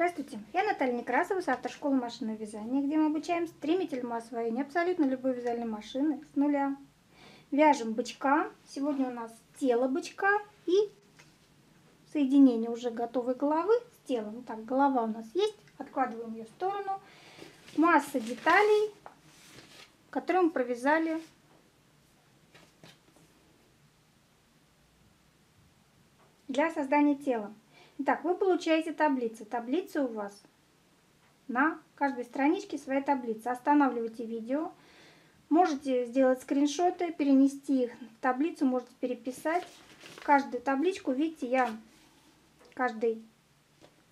Здравствуйте, я Наталья Некрасова, автор школы машинного вязания, где мы обучаем стремительному освоению абсолютно любой вязальной машины с нуля. Вяжем бычка. Сегодня у нас тело бычка и соединение уже готовой головы с телом. Так, голова у нас есть, откладываем ее в сторону. Масса деталей, которые мы провязали для создания тела. Итак, вы получаете таблицы. Таблицы у вас на каждой страничке своя таблица. Останавливайте видео. Можете сделать скриншоты, перенести их в таблицу, можете переписать. Каждую табличку, видите, я к каждой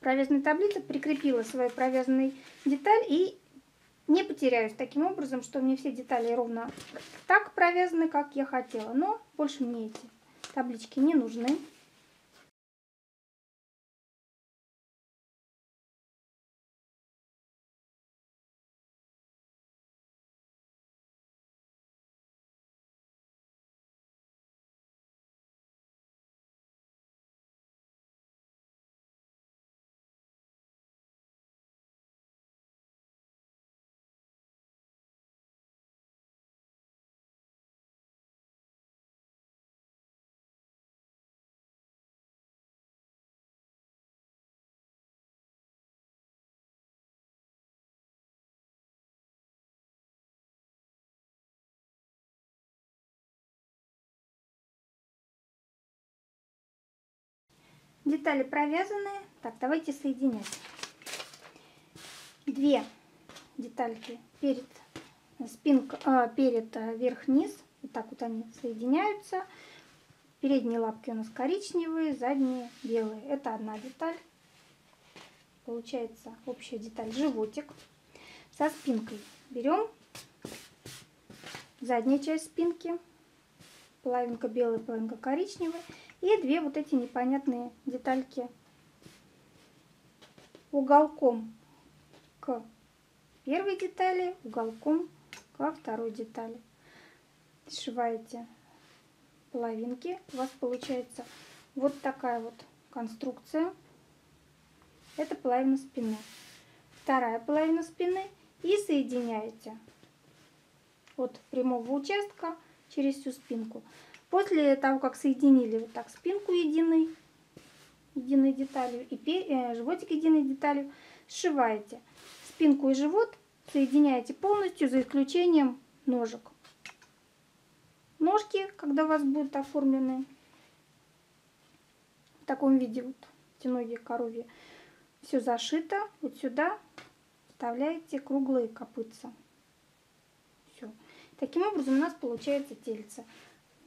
провязанной таблице прикрепила свою провязанную деталь и не потеряюсь таким образом, что мне все детали ровно так провязаны, как я хотела. Но больше мне эти таблички не нужны. Детали провязаны. Так, давайте соединять. Две детальки перед спинкой, перед верх-низ. Вот так вот они соединяются. Передние лапки у нас коричневые, задние белые. Это одна деталь. Получается общая деталь животик. Со спинкой берем заднюю часть спинки. Половинка белая, половинка коричневая. И две вот эти непонятные детальки уголком к первой детали, уголком ко второй детали. Сшиваете половинки. У вас получается вот такая вот конструкция. Это половина спины. Вторая половина спины. И соединяете от прямого участка через всю спинку. После того, как соединили вот так спинку единой деталью и животик единой деталью, сшиваете спинку и живот, соединяете полностью за исключением ножек. Ножки, когда у вас будут оформлены в таком виде, вот эти ноги коровьи, все зашито, вот сюда вставляете круглые копытца. Все. Таким образом у нас получается тельце.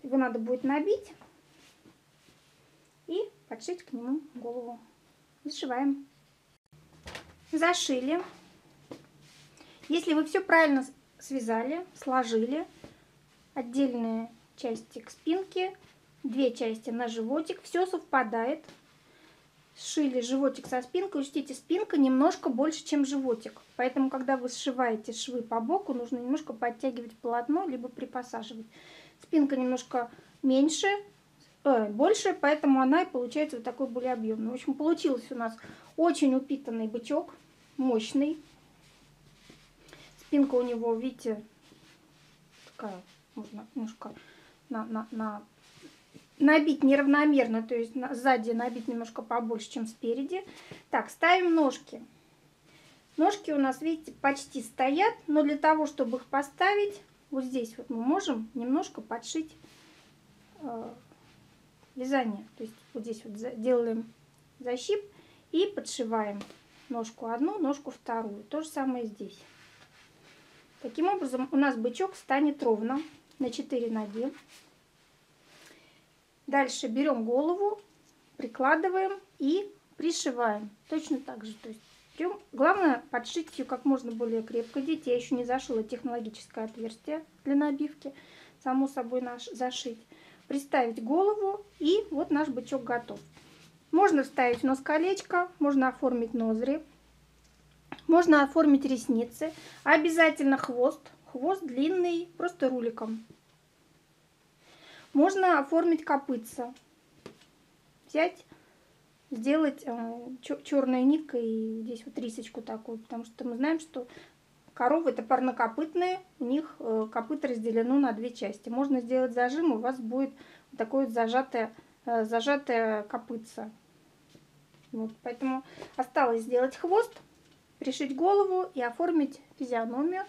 Его надо будет набить и подшить к нему голову. Зашиваем. Зашили. Если вы все правильно связали, сложили отдельные части к спинке, две части на животик, все совпадает. Сшили животик со спинкой. Учтите, спинка немножко больше, чем животик. Поэтому, когда вы сшиваете швы по боку, нужно немножко подтягивать полотно, либо припосаживать. Спинка немножко больше, поэтому она и получается вот такой более объемной. В общем, получился у нас очень упитанный бычок, мощный. Спинка у него, видите, такая, можно немножко набить неравномерно, то есть сзади набить немножко побольше, чем спереди. Так, ставим ножки. Ножки у нас, видите, почти стоят, но для того, чтобы их поставить, вот здесь вот мы можем немножко подшить вязание. То есть вот здесь вот делаем защип и подшиваем ножку одну, ножку вторую. То же самое здесь. Таким образом у нас бычок станет ровно на 4 ноги. Дальше берем голову, прикладываем и пришиваем. Точно так же. То есть главное подшить ее как можно более крепко. Детей я еще не зашила технологическое отверстие для набивки. Само собой зашить. Приставить голову, и вот наш бычок готов. Можно вставить в нос колечко, можно оформить ноздри, можно оформить ресницы. Обязательно хвост. Хвост длинный, просто руликом. Можно оформить копытца. Взять сделать черной ниткой и здесь вот рисочку такую, потому что мы знаем, что коровы это парнокопытные, у них копыта разделено на две части. Можно сделать зажим, у вас будет такое вот зажатое копытце. Вот, поэтому осталось сделать хвост, пришить голову и оформить физиономию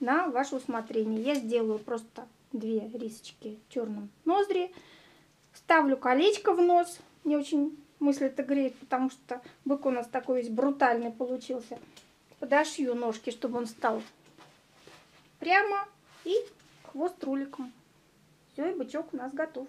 на ваше усмотрение. Я сделаю просто две рисочки в черном ноздри, ставлю колечко в нос. Мне очень мысль это греет, потому что бык у нас такой весь брутальный получился. Подошью ножки, чтобы он стал прямо, и хвост руликом. Все, и бычок у нас готов.